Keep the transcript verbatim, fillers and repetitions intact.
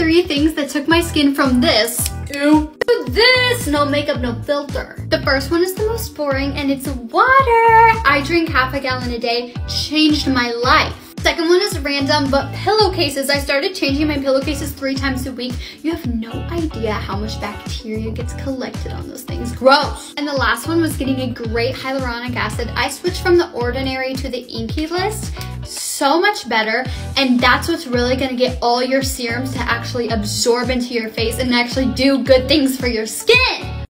three things that took my skin from this ew, to this no makeup, no filter. The first one is the most boring, and it's water. I drink half a gallon a day, changed my life. Second one is random, but pillowcases. I started changing my pillowcases three times a week. You have no idea how much bacteria gets collected on those things. Gross. And the last one was getting a great hyaluronic acid. I switched from The Ordinary to The Inkey List. So much better, and that's what's really gonna get all your serums to actually absorb into your face and actually do good things for your skin.